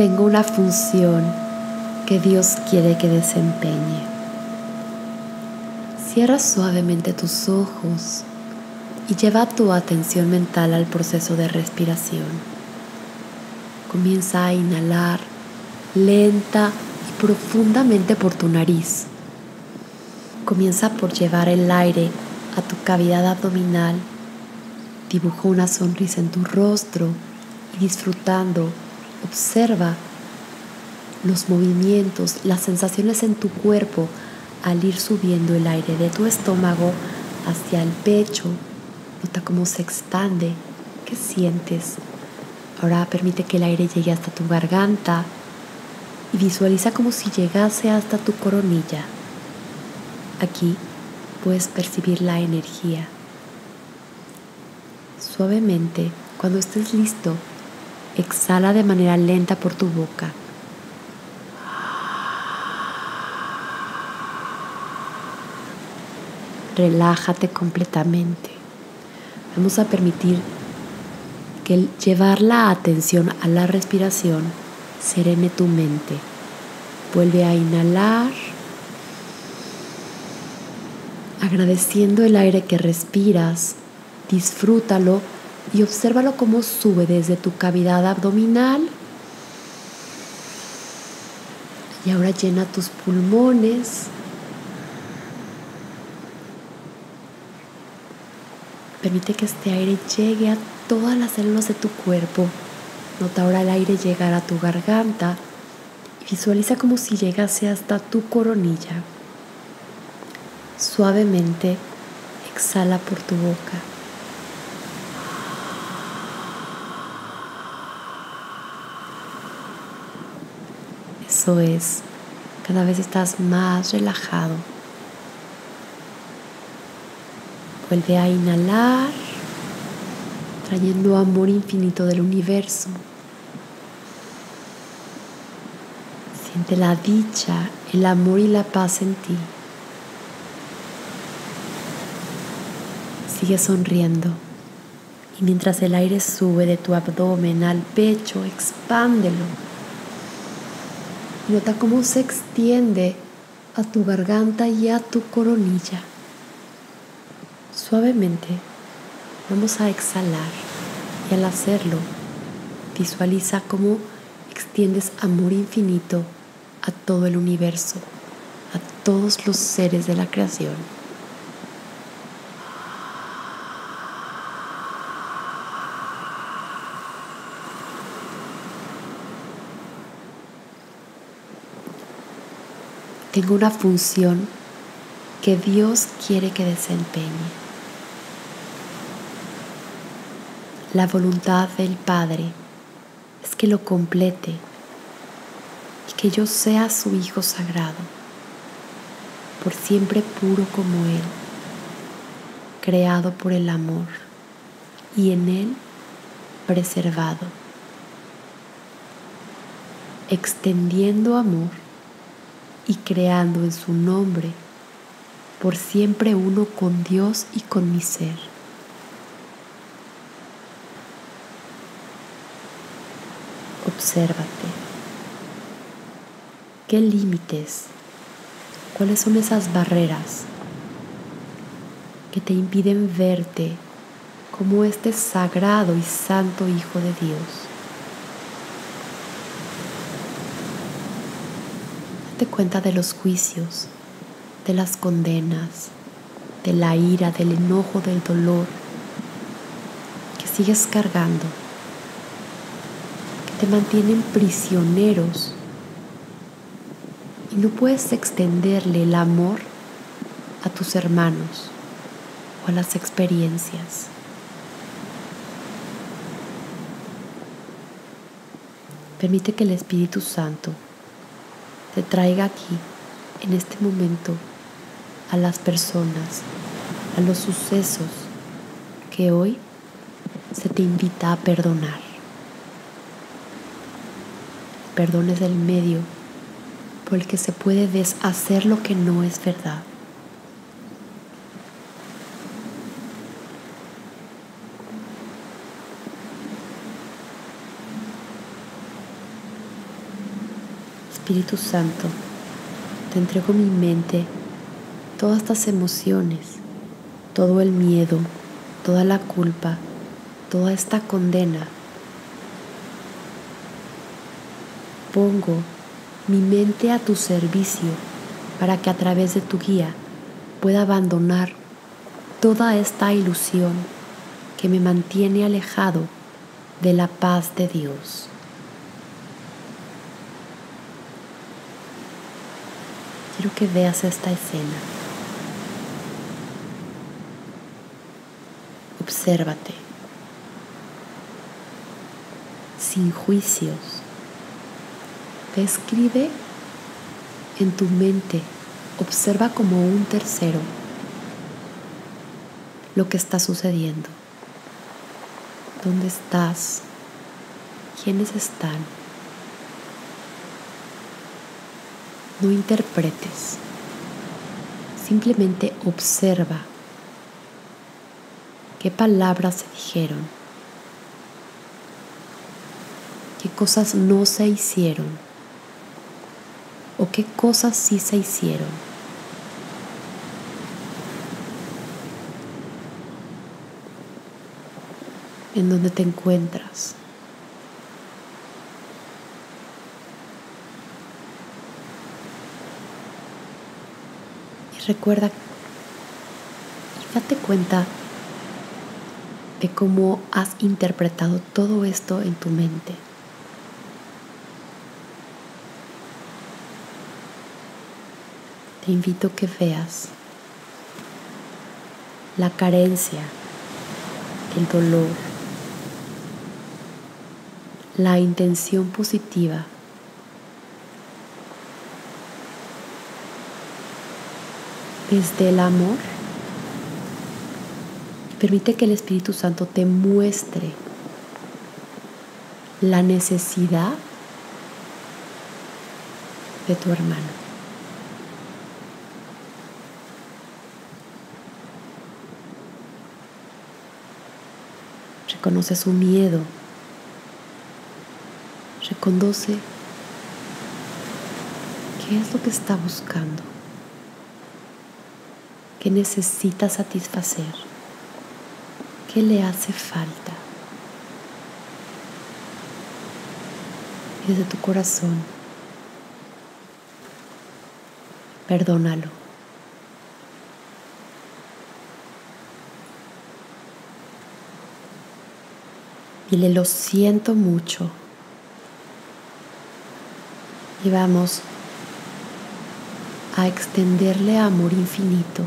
tengo una función que Dios quiere que desempeñe. Cierra suavemente tus ojos y lleva tu atención mental al proceso de respiración. Comienza a inhalar lenta y profundamente por tu nariz. Comienza por llevar el aire a tu cavidad abdominal. Dibuja una sonrisa en tu rostro y disfrutando, observa los movimientos, las sensaciones en tu cuerpo al ir subiendo el aire de tu estómago hacia el pecho. Nota cómo se expande, qué sientes. Ahora permite que el aire llegue hasta tu garganta y visualiza como si llegase hasta tu coronilla. Aquí puedes percibir la energía. Suavemente, cuando estés listo, exhala de manera lenta por tu boca. Relájate completamente. Vamos a permitir que el llevar la atención a la respiración serene tu mente. Vuelve a inhalar, agradeciendo el aire que respiras. Disfrútalo y obsérvalo cómo sube desde tu cavidad abdominal. Y ahora llena tus pulmones. Permite que este aire llegue a todas las células de tu cuerpo. Nota ahora el aire llegar a tu garganta y visualiza como si llegase hasta tu coronilla. Suavemente exhala por tu boca. Eso es, cada vez estás más relajado. Vuelve a inhalar, trayendo amor infinito del universo. Siente la dicha, el amor y la paz en ti. Sigue sonriendo. Y mientras el aire sube de tu abdomen al pecho, expándelo. Nota cómo se extiende a tu garganta y a tu coronilla. Suavemente vamos a exhalar y al hacerlo visualiza cómo extiendes amor infinito a todo el universo, a todos los seres de la creación. Tengo una función que Dios quiere que desempeñe. La voluntad del Padre es que lo complete y que yo sea su Hijo sagrado, por siempre puro como Él, creado por el amor y en Él preservado, extendiendo amor y creando en su nombre, por siempre uno con Dios y con mi ser. Obsérvate. ¿Qué límites? ¿Cuáles son esas barreras que te impiden verte como este sagrado y santo Hijo de Dios? Date cuenta de los juicios, de las condenas, de la ira, del enojo, del dolor que sigues cargando. Te mantienen prisioneros y no puedes extenderle el amor a tus hermanos o a las experiencias. Permite que el Espíritu Santo te traiga aquí, en este momento, a las personas, a los sucesos que hoy se te invita a perdonar. Perdón es el medio por el que se puede deshacer lo que no es verdad. Espíritu Santo, te entrego mi mente, todas estas emociones, todo el miedo, toda la culpa, toda esta condena. Pongo mi mente a tu servicio para que a través de tu guía pueda abandonar toda esta ilusión que me mantiene alejado de la paz de Dios. Quiero que veas esta escena. Obsérvate, sin juicios. Describe en tu mente, observa como un tercero lo que está sucediendo. ¿Dónde estás? ¿Quiénes están? No interpretes, simplemente observa qué palabras se dijeron, qué cosas no se hicieron o qué cosas sí se hicieron. En donde te encuentras. Y recuerda y date cuenta de cómo has interpretado todo esto en tu mente. Te invito a que veas la carencia, el dolor, la intención positiva. Desde el amor, permite que el Espíritu Santo te muestre la necesidad de tu hermano. Reconoce su miedo. Reconoce qué es lo que está buscando, qué necesita satisfacer, qué le hace falta. Desde tu corazón, perdónalo. Dile, lo siento mucho. Y vamos a extenderle amor infinito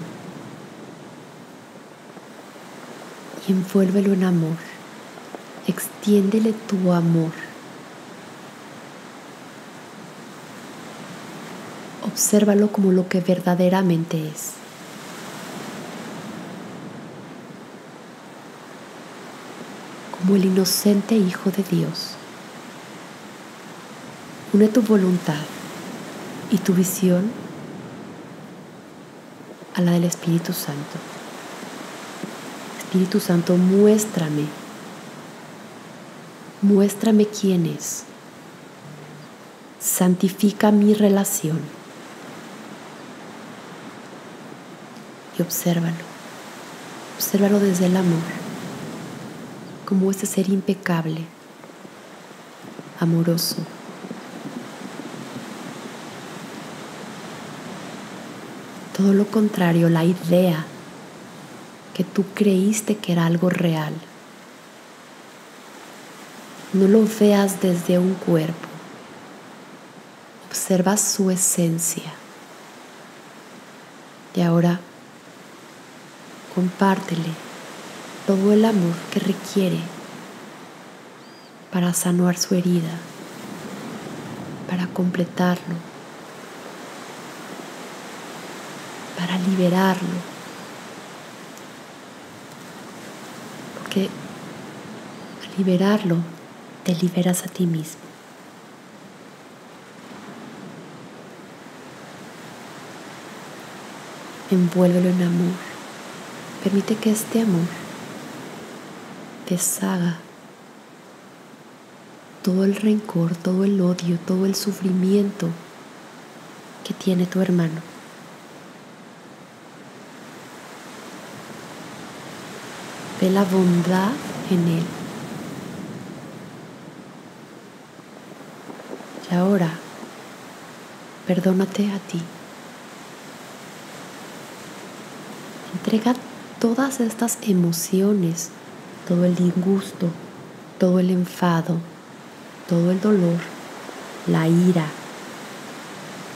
y envuélvelo en amor. Extiéndele tu amor. Obsérvalo como lo que verdaderamente es. Como el inocente Hijo de Dios. Une tu voluntad y tu visión a la del Espíritu Santo. Espíritu Santo, muéstrame. Muéstrame quién es. Santifica mi relación. Y obsérvalo. Obsérvalo desde el amor. Como ese ser impecable, amoroso. Todo lo contrario, la idea que tú creíste que era algo real. No lo veas desde un cuerpo. Observa su esencia. Y ahora, compártele todo el amor que requiere para sanar su herida, para completarlo, para liberarlo, porque al liberarlo te liberas a ti mismo. Envuélvelo en amor. Permite que este amor deshaga todo el rencor, todo el odio, todo el sufrimiento que tiene tu hermano. Ve la bondad en él. Y ahora, perdónate a ti. Entrega todas estas emociones, todo el disgusto, todo el enfado, todo el dolor, la ira,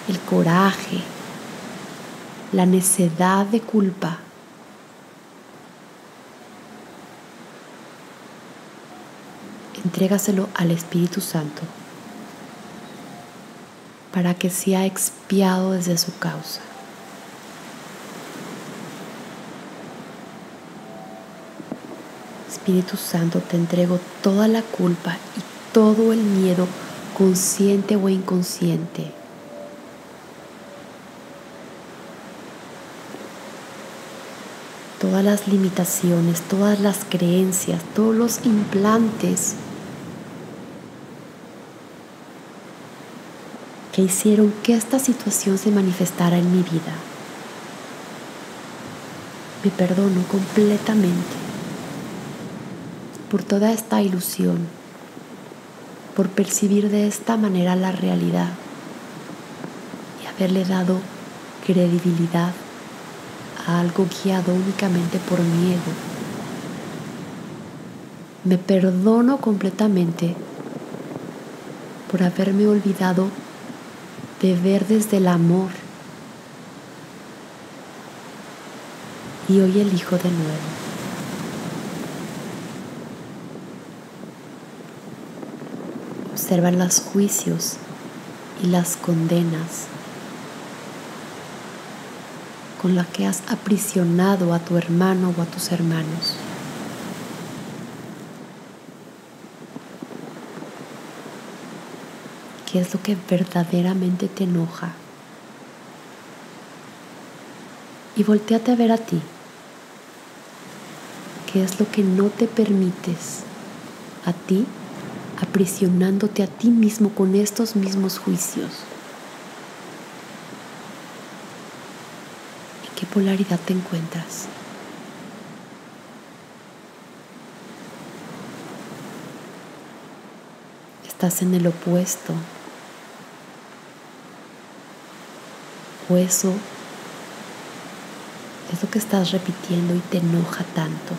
el coraje, la necedad de culpa. Entrégaselo al Espíritu Santo para que sea expiado desde su causa. Espíritu Santo, te entrego toda la culpa y todo el miedo, consciente o inconsciente. Todas las limitaciones, todas las creencias, todos los implantes que hicieron que esta situación se manifestara en mi vida. Me perdono completamente por toda esta ilusión, por percibir de esta manera la realidad y haberle dado credibilidad a algo guiado únicamente por mi ego. Me perdono completamente por haberme olvidado de ver desde el amor. Y hoy elijo de nuevo. Observa los juicios y las condenas con la que has aprisionado a tu hermano o a tus hermanos. ¿Qué es lo que verdaderamente te enoja? Y voltéate a ver a ti. ¿Qué es lo que no te permites a ti, aprisionándote a ti mismo con estos mismos juicios? ¿Qué polaridad te encuentras? ¿Estás en el opuesto? ¿O eso es lo que estás repitiendo y te enoja tanto?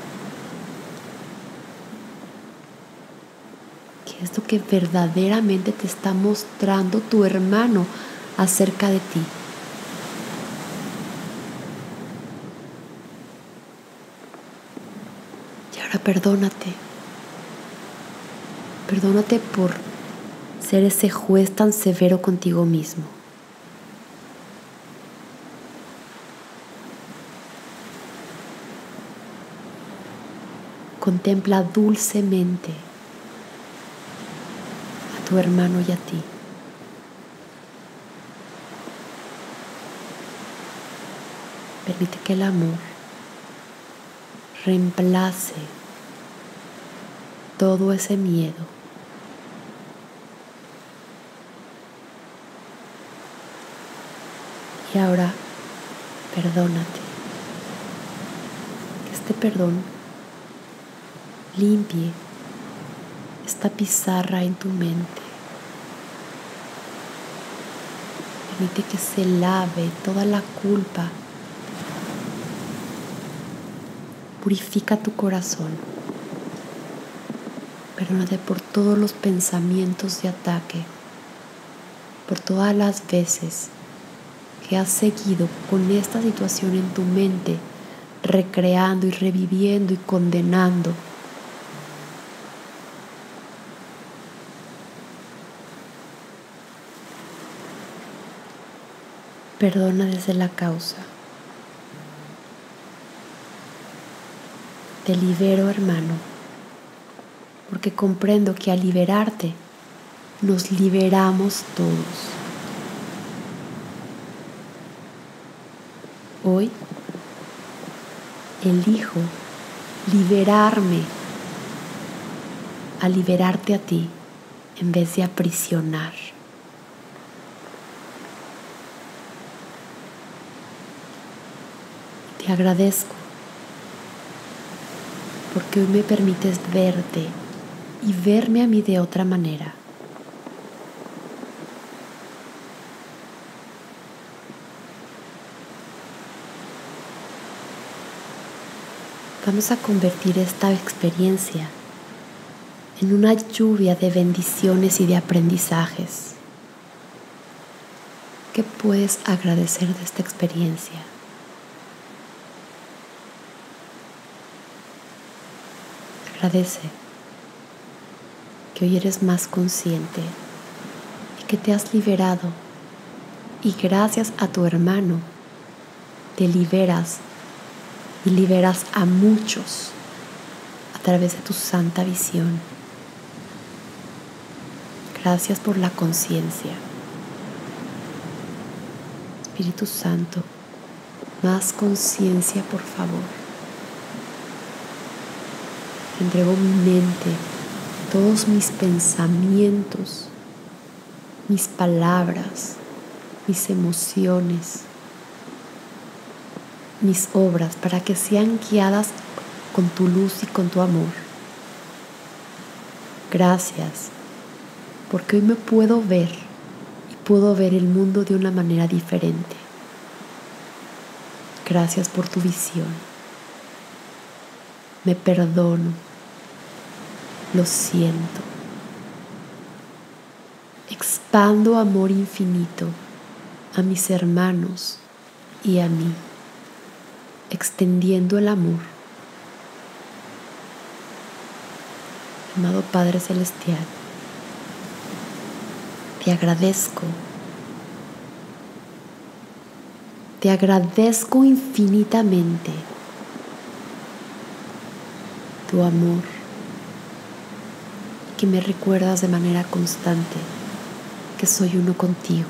¿Qué es lo que verdaderamente te está mostrando tu hermano acerca de ti? Ahora perdónate. Perdónate por ser ese juez tan severo contigo mismo. Contempla dulcemente a tu hermano y a ti. Permite que el amor reemplace todo ese miedo. Y ahora, perdónate. Que este perdón limpie esta pizarra en tu mente. Permite que se lave toda la culpa. Purifica tu corazón. Perdónate por todos los pensamientos de ataque, por todas las veces que has seguido con esta situación en tu mente, recreando y reviviendo y condenando. Perdona desde la causa. Te libero, hermano. Porque comprendo que al liberarte, nos liberamos todos. Hoy, elijo liberarme a liberarte a ti en vez de aprisionar. Te agradezco porque hoy me permites verte y verme a mí de otra manera. Vamos a convertir esta experiencia en una lluvia de bendiciones y de aprendizajes. ¿Qué puedes agradecer de esta experiencia? Agradece que hoy eres más consciente y que te has liberado, y gracias a tu hermano te liberas y liberas a muchos a través de tu santa visión. Gracias por la conciencia. Espíritu Santo, más conciencia, por favor. Entrego mi mente, todos mis pensamientos, mis palabras, mis emociones, mis obras, para que sean guiadas con tu luz y con tu amor. Gracias, porque hoy me puedo ver y puedo ver el mundo de una manera diferente. Gracias por tu visión. Me perdono. Lo siento. Expando amor infinito a mis hermanos y a mí, extendiendo el amor. Amado Padre Celestial, te agradezco. Te agradezco infinitamente tu amor, que me recuerdas de manera constante que soy uno contigo.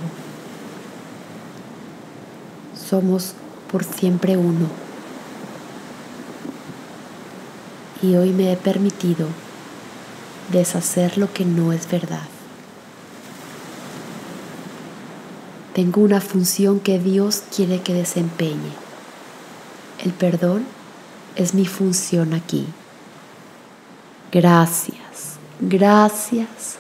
Somos por siempre uno. Y hoy me he permitido deshacer lo que no es verdad. Tengo una función que Dios quiere que desempeñe. El perdón es mi función aquí. Gracias. Gracias.